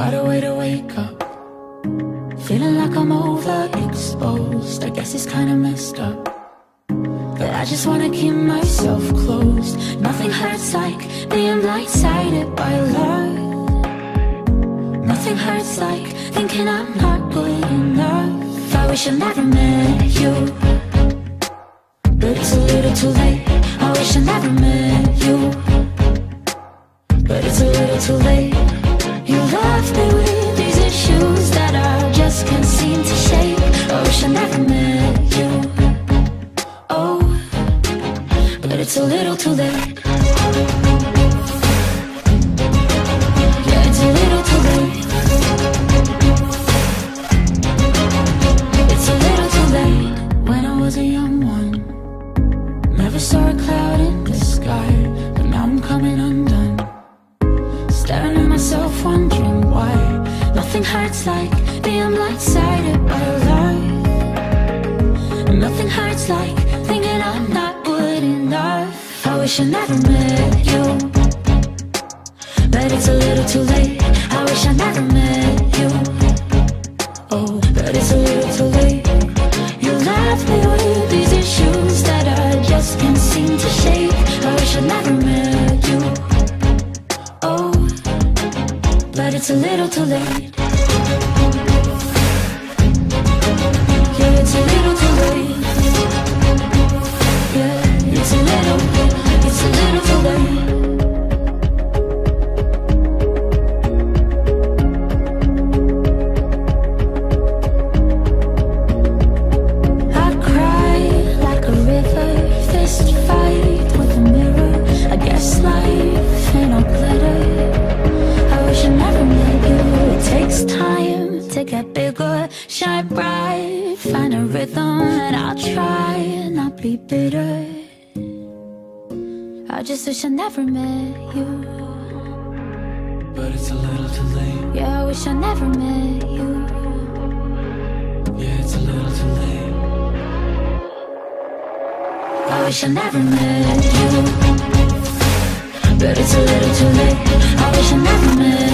What a way to wake up, feeling like I'm overexposed. I guess it's kinda messed up that I just wanna keep myself closed. Nothing hurts like being blindsided by love. Nothing hurts like thinking I'm not good enough. I wish I never met you, but it's a little too late. I wish I never met you, but it's a little too late. You left me with these issues that I just can't seem to shake. I wish I never met you, oh, but it's a little too late. Yeah, it's a little too late. It's a little too late. When I was a young one, never saw a cloud in the sky, but now I'm coming undone. Staring at myself, wondering why nothing hurts like being blindsided by love. Nothing hurts like thinking I'm not good enough. I wish I never met you, but it's a little too late. I wish I never met you, oh, but it's a little too late. You left me with these issues that I just can't seem to shake. I wish I never met you, oh, but it's a little too late. Yeah, it's a little too late. Yeah, it's a little too late. I cry like a river, fist fight with a mirror. I guess life ain't all glitter. I wish I never met you. It takes time to get bigger, shine bright, find a rhythm, and I'll try and not be bitter. I just wish I never met you, but it's a little too late. Yeah, I wish I never met you. Yeah, it's a little too late. I wish I never met you, but it's a little too late. I wish I never met you.